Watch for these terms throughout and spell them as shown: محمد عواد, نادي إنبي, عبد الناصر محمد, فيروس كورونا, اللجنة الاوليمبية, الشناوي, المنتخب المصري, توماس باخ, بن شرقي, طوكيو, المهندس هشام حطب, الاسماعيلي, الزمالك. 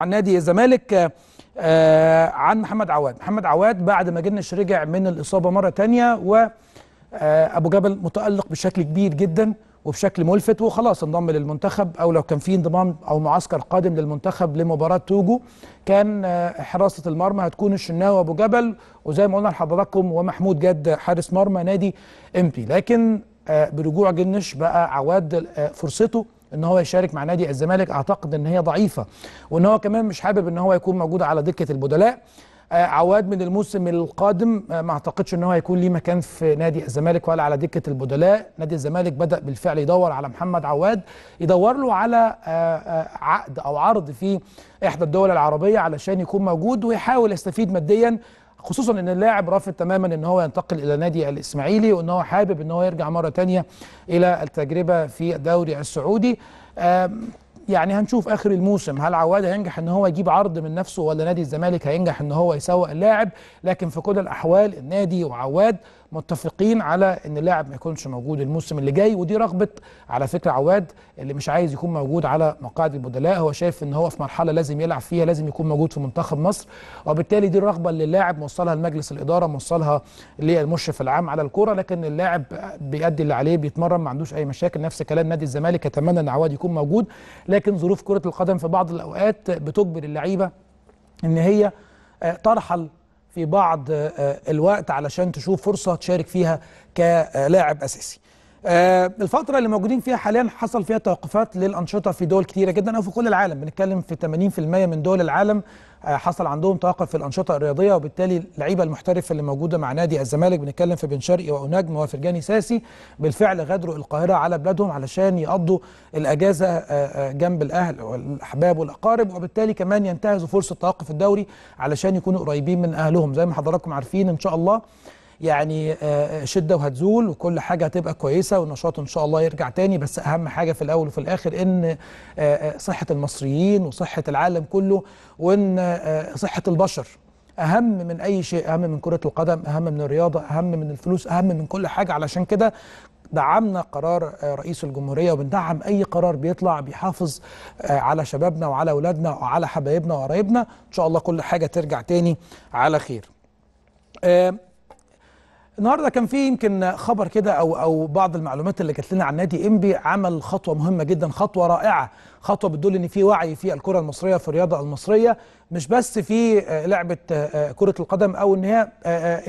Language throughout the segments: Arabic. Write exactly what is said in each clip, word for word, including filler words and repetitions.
عن نادي الزمالك آه عن محمد عواد. محمد عواد بعد ما جنش رجع من الإصابة مرة تانية، وأبو جبل متألق بشكل كبير جدا وبشكل ملفت، وخلاص انضم للمنتخب، أو لو كان في انضمام أو معسكر قادم للمنتخب لمباراة توجو كان آه حراسة المرمى هتكون الشناوي وأبو جبل، وزي ما قلنا لحضراتكم ومحمود جد حارس مرمى نادي إمبي. لكن آه برجوع جنش بقى عواد آه فرصته ان هو يشارك مع نادي الزمالك اعتقد ان هي ضعيفه، وان هو كمان مش حابب ان هو يكون موجود على دكه البدلاء. آه عواد من الموسم القادم آه ما اعتقدش ان هو هيكون ليه مكان في نادي الزمالك ولا على دكه البدلاء. نادي الزمالك بدا بالفعل يدور على محمد عواد، يدور له على آه آه عقد او عرض في احدى الدول العربيه علشان يكون موجود ويحاول يستفيد ماديا، خصوصا ان اللاعب رافض تماما ان هو ينتقل الى نادي الاسماعيلي، وان هو حابب ان هو يرجع مره تانية الى التجربه في الدوري السعودي. يعني هنشوف اخر الموسم هل عواد هينجح ان هو يجيب عرض من نفسه، ولا نادي الزمالك هينجح ان هو يسوق اللاعب. لكن في كل الاحوال النادي وعواد متفقين على ان اللاعب ما يكونش موجود الموسم اللي جاي، ودي رغبه على فكره عواد اللي مش عايز يكون موجود على مقاعد البدلاء. هو شايف ان هو في مرحله لازم يلعب فيها، لازم يكون موجود في منتخب مصر، وبالتالي دي الرغبه اللي اللاعب موصلها لمجلس الاداره، موصلها للمشرف العام على الكوره. لكن اللاعب بيأدي اللي عليه، بيتمرن، ما عندوش اي مشاكل. نفس كلام نادي الزمالك، يتمنى ان عواد يكون موجود، لكن ظروف كره القدم في بعض الاوقات بتجبر اللعيبه ان هي ترحل في بعض الوقت علشان تشوف فرصة تشارك فيها كلاعب أساسي. الفترة اللي موجودين فيها حاليا حصل فيها توقفات للأنشطة في دول كتيرة جدا، أو في كل العالم، بنتكلم في ثمانين بالمئة من دول العالم حصل عندهم توقف في الأنشطة الرياضية، وبالتالي اللعيبة المحترفة اللي موجودة مع نادي الزمالك، بنتكلم في بن شرقي وأوناجم وفرجاني ساسي، بالفعل غادروا القاهرة على بلادهم علشان يقضوا الأجازة جنب الأهل والأحباب والأقارب، وبالتالي كمان ينتهزوا فرصة توقف الدوري علشان يكونوا قريبين من أهلهم. زي ما حضراتكم عارفين إن شاء الله يعني شدة وهتزول، وكل حاجة هتبقى كويسة، والنشاط إن شاء الله يرجع تاني. بس أهم حاجة في الأول وفي الآخر إن صحة المصريين وصحة العالم كله، وإن صحة البشر أهم من أي شيء، أهم من كرة القدم، أهم من الرياضة، أهم من الفلوس، أهم من كل حاجة. علشان كده دعمنا قرار رئيس الجمهورية، وبندعم أي قرار بيطلع بيحافظ على شبابنا وعلى أولادنا وعلى حبايبنا وقرايبنا. إن شاء الله كل حاجة ترجع تاني على خير. النهارده كان في يمكن خبر كده او او بعض المعلومات اللي جات لنا عن نادي إنبي. عمل خطوه مهمه جدا، خطوه رائعه، خطوه بتدل ان في وعي في الكره المصريه، في الرياضه المصريه، مش بس في لعبه كره القدم او ان هي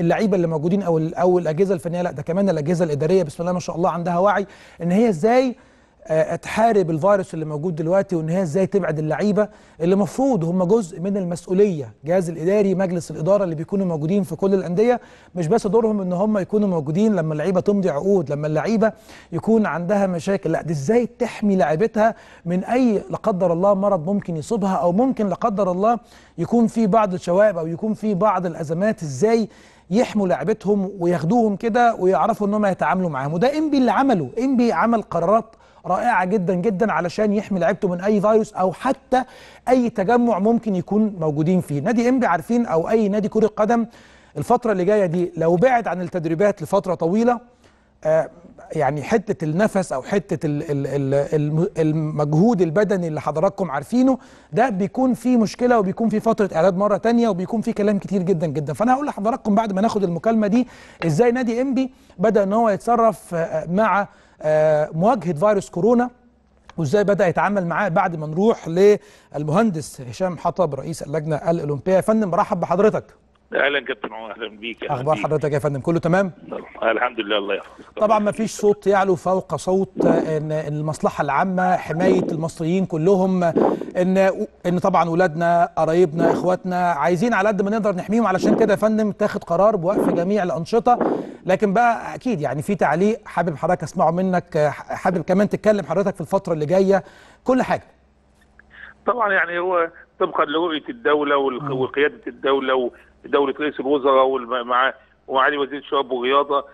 اللعيبه اللي موجودين او او الاجهزه الفنيه، لا ده كمان الاجهزه الاداريه بسم الله ما شاء الله عندها وعي ان هي ازاي تحارب الفيروس اللي موجود دلوقتي، وان هي ازاي تبعد اللعيبه اللي المفروض هم جزء من المسؤوليه. الجهاز الاداري، مجلس الاداره اللي بيكونوا موجودين في كل الانديه، مش بس دورهم ان هم يكونوا موجودين لما اللعيبه تمضي عقود، لما اللعيبه يكون عندها مشاكل، لا دي ازاي تحمي لعيبتها من اي لا قدر الله مرض ممكن يصيبها، او ممكن لا قدر الله يكون في بعض الشوائب او يكون في بعض الازمات، ازاي يحموا لعبتهم وياخدوهم كده ويعرفوا ان هم يتعاملوا معاهم. وده إنبي اللي عمله. إنبي عمل قرارات رائعه جدا جدا علشان يحمي لعيبته من اي فيروس او حتى اي تجمع ممكن يكون موجودين فيه. نادي إنبي عارفين، او اي نادي كره قدم، الفتره اللي جايه دي لو بعد عن التدريبات لفتره طويله، آه يعني حته النفس او حته المجهود البدني اللي حضراتكم عارفينه ده بيكون فيه مشكله، وبيكون فيه فتره اعداد مره ثانيه، وبيكون فيه كلام كتير جدا جدا. فانا هقول لحضراتكم بعد ما ناخد المكالمه دي ازاي نادي إنبي بدا ان هو يتصرف مع مواجهة فيروس كورونا، وازاي بدأ يتعامل معاه، بعد ما نروح للمهندس هشام حطب رئيس اللجنة الأولمبية. يا فندم مرحب بحضرتك. اهلا كابتن عمر، اهلا بيك. اخبار حضرتك يا فندم؟ كله تمام الحمد لله. الله يحفظك. طبعا ما فيش صوت يعلو فوق صوت ان المصلحه العامه، حمايه المصريين كلهم، ان ان طبعا اولادنا، قرايبنا، اخواتنا، عايزين على قد ما نقدر نحميهم. علشان كده يا فندم تاخد قرار بوقف جميع الانشطه. لكن بقى اكيد يعني في تعليق حابب حضرتك اسمعه منك، حابب كمان تتكلم حضرتك في الفتره اللي جايه كل حاجه. طبعا يعني هو طبقا لرؤيه الدوله وقياده الدوله دولة رئيس الوزراء ومع ومعالي وزير الشباب والرياضه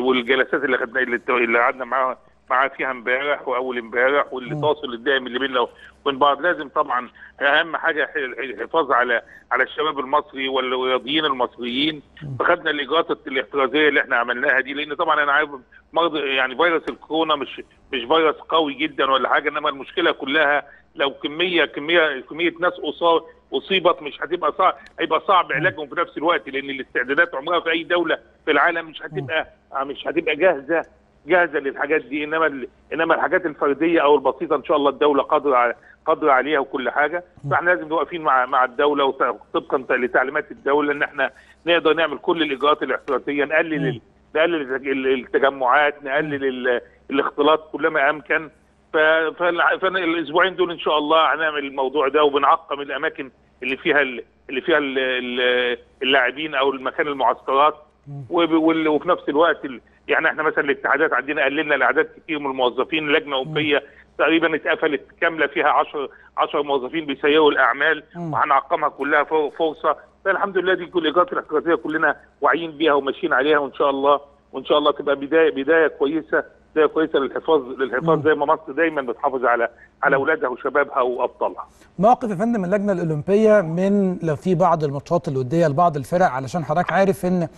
والجلسات اللي خدنا اللي قعدنا معاها معاه فيها امبارح واول امبارح والاتصال الدائم اللي بيننا وبين بعض. لازم طبعا اهم حاجه الحفاظ على على الشباب المصري والرياضيين المصريين، فخدنا الاجراءات الاحترازيه اللي احنا عملناها دي، لان طبعا انا عارف مرض يعني فيروس الكورونا مش مش فيروس قوي جدا ولا حاجه، انما المشكله كلها لو كميه كميه كميه ناس اصاب اصيبت مش هتبقى صعب، هيبقى صعب علاجهم في نفس الوقت، لان الاستعدادات عمرها في اي دوله في العالم مش هتبقى مش هتبقى جاهزه جاهزه للحاجات دي، انما انما الحاجات الفرديه او البسيطه ان شاء الله الدوله قادره على قادره عليها وكل حاجه. فاحنا لازم نبقى واقفين مع مع الدوله وطبقا لتعليمات الدوله ان احنا نقدر نعمل كل الاجراءات الاحترازيه، نقلل نقلل التجمعات، نقلل الاختلاط كلما امكن. فالاسبوعين دول ان شاء الله هنعمل الموضوع ده، وبنعقم الاماكن اللي فيها اللي فيها اللاعبين او المكان المعسكرات، وفي نفس الوقت يعني احنا مثلا الاتحادات عندنا قللنا الاعداد كتير من الموظفين. لجنه أممية تقريبا اتقفلت كامله فيها عشرة موظفين بيسيروا الاعمال، وهنعقمها كلها فرصه. فالحمد لله دي كل الاجراءات الاحترازيه كلنا واعيين بيها وماشيين عليها، وان شاء الله وان شاء الله تبقى بدايه بدايه كويسه ده كويسه للحفاظ للحفاظ زي ما مصر دايما بتحافظ على على اولادها وشبابها وابطالها. موقف يا فندم اللجنه الاولمبيه من لو في بعض الماتشات الوديه لبعض الفرق، علشان حضرتك عارف ان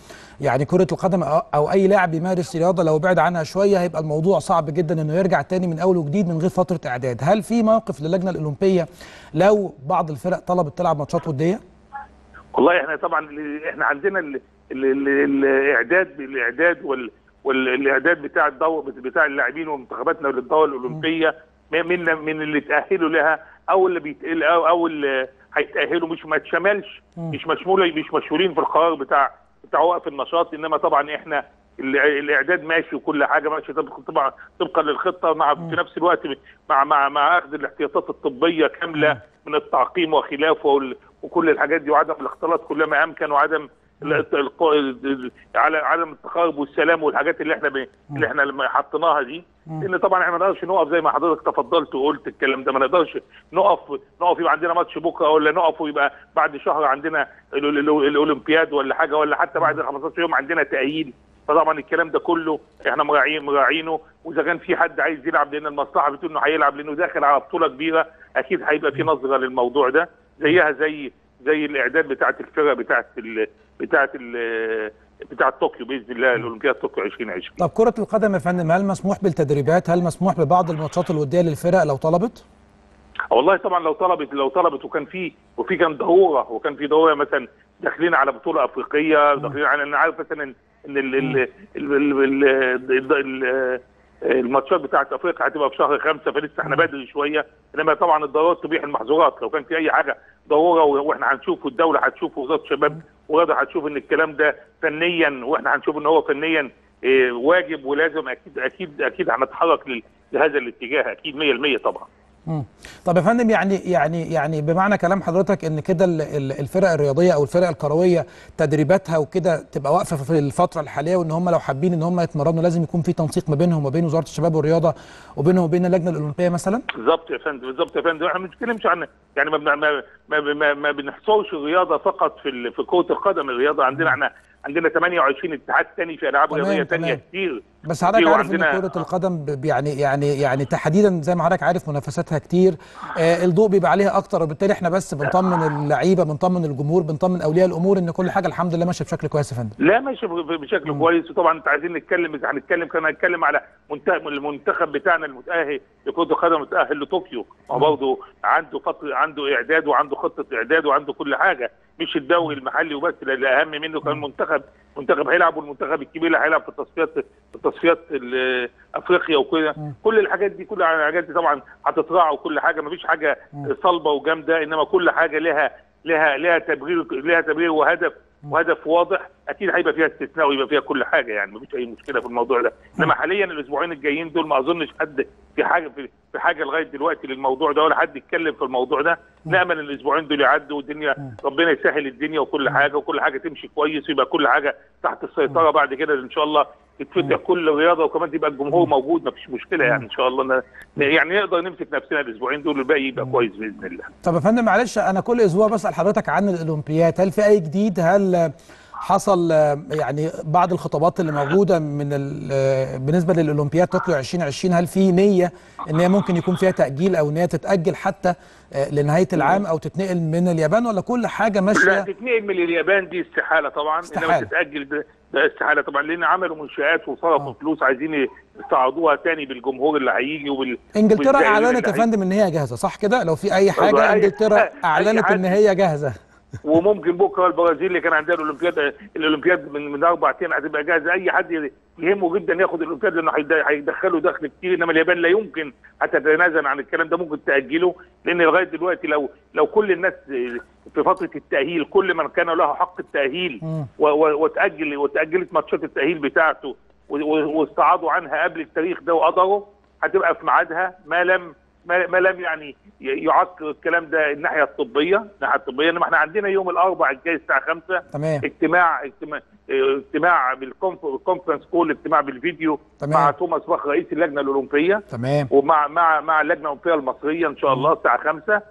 يعني كره القدم او اي لاعب بيمارس رياضه لو بعد عنها شويه هيبقى الموضوع صعب جدا انه يرجع تاني من اول وجديد من غير فتره اعداد، هل في موقف للجنه الاولمبيه لو بعض الفرق طلبت تلعب ماتشات وديه؟ والله احنا طبعا احنا عندنا ال ال ال ال الاعداد الاعداد وال والاعداد بتاع الدور بتاع اللاعبين ومنتخباتنا للدوره الاولمبيه من من اللي تاهلوا لها او اللي بيتقل او او اللي هيتاهلوا مش ما تشملش مش مشموله مش مشمولين في القرار بتاع بتاع وقف النشاط، انما طبعا احنا الاعداد ماشي وكل حاجه ماشي طبعا طبقا للخطه، مع في نفس الوقت مع مع مع اخذ الاحتياطات الطبيه كامله من التعقيم وخلافه وكل الحاجات دي، وعدم الاختلاط كلما امكن، وعدم على عدم التقارب والسلام والحاجات اللي احنا ب... اللي احنا حطيناها دي، لان طبعا احنا ما نقدرش نقف زي ما حضرتك تفضلت وقلت الكلام ده، ما نقدرش نقف نقف يبقى عندنا ماتش بكره ولا نقف ويبقى بعد شهر عندنا الاولمبياد ولا حاجه، ولا حتى بعد خمسة عشر يوم عندنا تأهيل. فطبعا الكلام ده كله احنا مراعين مراعينه، واذا كان في حد عايز يلعب لان المصلحه بتقول انه هيلعب لانه داخل على بطوله كبيره، اكيد هيبقى في نظره للموضوع ده زيها زي زي الاعداد بتاعت الفرق بتاعت ال... بتاعت ال... بتاعت طوكيو باذن الله، الاولمبياد طوكيو ألفين وعشرين. طب كرة القدم يا فندم هل مسموح بالتدريبات؟ هل مسموح ببعض الماتشات الودية للفرق لو طلبت؟ والله طبعا لو طلبت لو طلبت وكان في وفي كان ضروره وكان في ضروره مثلا داخلين على بطولة افريقية، داخلين على انا عارف مثلا ان ال ال الماتشات بتاعت افريقيا هتبقى في شهر خمسة فلسه احنا بدري شويه، انما طبعا الضرورات تبيح المحظورات، لو كان في اي حاجه ضروره واحنا هنشوف والدوله هتشوف وزاره الشباب وغاده هتشوف ان الكلام ده فنيا واحنا هنشوف ان هو فنيا اه واجب ولازم، اكيد اكيد اكيد هنتحرك لهذا الاتجاه اكيد مية بالمية طبعا. امم طب يا فندم يعني يعني يعني بمعنى كلام حضرتك ان كده الفرق الرياضيه او الفرق الكرويه تدريباتها وكده تبقى واقفه في الفتره الحاليه، وان هم لو حابين ان هم يتمرنوا لازم يكون في تنسيق ما بينهم وبين وزاره الشباب والرياضه وبينهم وبين اللجنه الاولمبيه مثلا؟ بالظبط يا فندم بالظبط يا فندم، احنا ما بنتكلمش عن يعني ما ما ما, ما بنحصرش الرياضه فقط في في كره القدم، الرياضه عندنا احنا عندنا ثمانية وعشرين اتحاد ثاني في العاب رياضيه ثانيه كتير، بس حضرتك عارف ان كره القدم يعني يعني يعني تحديدا زي ما حضرتك عارف منافساتها كتير، آه الضوء بيبقى عليها اكتر، وبالتالي احنا بس بنطمن اللعيبه بنطمن الجمهور بنطمن اولياء الامور ان كل حاجه الحمد لله ماشيه بشكل كويس يا فندم. لا ماشيه بشكل م. كويس، وطبعا انت عايزين نتكلم هنتكلم كنا هنتكلم على المنتخب بتاعنا المتاهل لكره القدم المتاهل لطوكيو، هو برضه عنده فتره عنده اعداد وعنده خطه اعداد وعنده كل حاجه، مش الدوري المحلي وبس، الاهم منه كان المنتخب، المنتخب هيلعب والمنتخب الكبير اللي هيلعب في تصفيات في تصفيات افريقيا وكده، كل الحاجات دي كل الحاجات دي طبعا هتتراعى وكل حاجه، مفيش حاجه صلبه وجامده، انما كل حاجه لها لها لها تبرير لها تبرير وهدف وهدف واضح، اكيد هيبقى فيها استثناء ويبقى فيها كل حاجه، يعني مفيش اي مشكله في الموضوع ده، انما حاليا الاسبوعين الجايين دول ما اظنش حد في حاجه في حاجه لغايه دلوقتي للموضوع ده ولا حد يتكلم في الموضوع ده، نامل الاسبوعين دول يعدوا والدنيا ربنا يسهل الدنيا وكل حاجه وكل حاجه تمشي كويس، ويبقى كل حاجه تحت السيطره بعد كده ان شاء الله، تتفتح كل الرياضه وكمان تبقى الجمهور موجود مفيش مشكله، يعني ان شاء الله يعني نقدر نمسك نفسنا الاسبوعين دول والباقي يبقى كويس باذن الله. طب يا فندم معلش انا كل اسبوع بسال حضرتك عن الاولمبيات، هل في اي جديد؟ هل حصل يعني بعض الخطابات اللي موجوده من بالنسبه للاولمبياد طوكيو ألفين وعشرين، هل في نيه ان هي ممكن يكون فيها تاجيل او ان هي تتاجل حتى لنهايه العام او تتنقل من اليابان، ولا كل حاجه ماشيه؟ لا، تتنقل من اليابان دي استحاله طبعا، انما تتاجل ده استحاله طبعا، لان عملوا منشآت وصرفوا فلوس عايزين يستعرضوها تاني بالجمهور اللي هيجي وبال انجلترا اعلنت يا فندم ان هي جاهزه، صح كده؟ لو في اي حاجه انجلترا اعلنت ان هي جاهزه. وممكن بكره البرازيل اللي كان عندها الاولمبياد الاولمبياد من من اربع ايام هتبقى جاهزه، اي حد يهمه جدا ياخد الاولمبياد لانه هيدخله دخل كتير، انما اليابان لا يمكن هتتنازل عن الكلام ده، ممكن تاجله، لان لغايه دلوقتي لو لو كل الناس في فتره التاهيل، كل من كان له حق التاهيل وتاجل وتاجلت ماتشات التاهيل بتاعته واستعاضوا عنها قبل التاريخ ده وقدره، هتبقى في ميعادها ما لم ما لم يعني يعكر الكلام ده الناحيه الطبيه، الناحيه الطبيه انما احنا عندنا يوم الاربعاء الجاي الساعه خمسة تمام. اجتماع اجتماع اجتماع بالكونفرنس كول، اجتماع بالفيديو تمام. مع توماس باخ رئيس اللجنه الاولمبيه تمام، ومع مع مع اللجنه الاولمبيه المصريه ان شاء الله الساعه خمسة،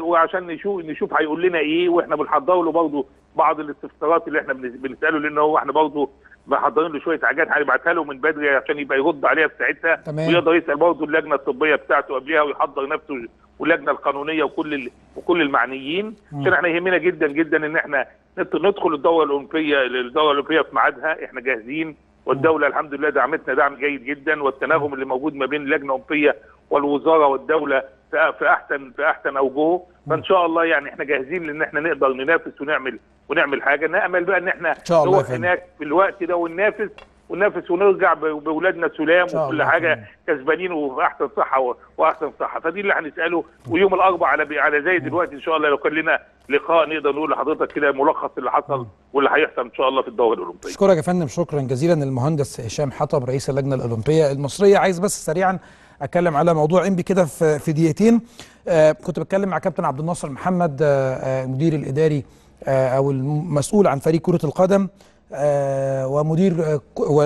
وعشان نشوف نشوف هيقول لنا ايه، واحنا بنحضر له برضه بعض الاستفسارات اللي احنا بنساله، لان هو احنا برضه محضرين له شويه حاجات هنبعتها له من بدري عشان يبقى يرد عليها في ساعتها، ويقدر يسال برضه اللجنه الطبيه بتاعته قبلها ويحضر نفسه واللجنه القانونيه وكل ال... وكل المعنيين، عشان احنا يهمنا جدا جدا ان احنا ندخل الدوره الاولمبيه الدوره الاولمبيه في ميعادها، احنا جاهزين، والدوله الحمد لله دعمتنا دعم جيد جدا، والتناغم اللي موجود ما بين اللجنه الاولمبيه والوزاره والدوله في احسن في احسن اوجهه، فان شاء الله يعني احنا جاهزين لان احنا نقدر ننافس ونعمل ونعمل حاجه، نامل بقى ان احنا نروح هناك في الوقت ده وننافس وننافس ونرجع باولادنا سلام وكل حاجه كسبانين وفي احسن صحه واحسن صحه، فدي اللي هنساله. ويوم الاربعاء على على زي دلوقتي ان شاء الله لو كان لنا لقاء نقدر نقول لحضرتك كده ملخص اللي حصل واللي هيحصل ان شاء الله في الدوري الاولمبي. اشكرك يا فندم، شكرا جزيلا المهندس هشام حطب رئيس اللجنه الاولمبيه المصريه. عايز بس سريعا اتكلم على موضوع انبي كده في في دقيقتين. آه كنت بتكلم مع كابتن عبد الناصر محمد آه المدير الاداري آه او المسؤول عن فريق كرة القدم آه ومدير آه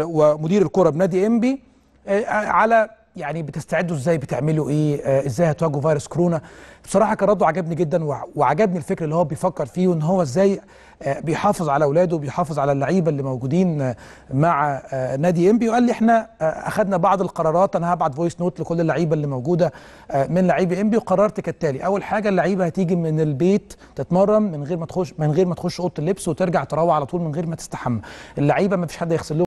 ومدير الكرة بنادي انبي آه على يعني بتستعدوا ازاي، بتعملوا ايه، آه ازاي هتواجهوا فيروس كورونا. بصراحة كان رده عجبني جدا، وعجبني الفكر اللي هو بيفكر فيه، وان هو ازاي آه بيحافظ على اولاده وبيحافظ على اللعيبة اللي موجودين آه مع آه نادي انبي. وقال لي احنا آه اخذنا بعض القرارات، انا هبعت فويس نوت لكل اللعيبة اللي موجودة آه من لعيبة انبي، وقررت كالتالي: اول حاجة اللعيبة هتيجي من البيت تتمرن من غير ما تخش من غير ما تخش اوضة اللبس، وترجع تروح على طول من غير ما تستحمى. اللعيبة ما فيش حد يغسل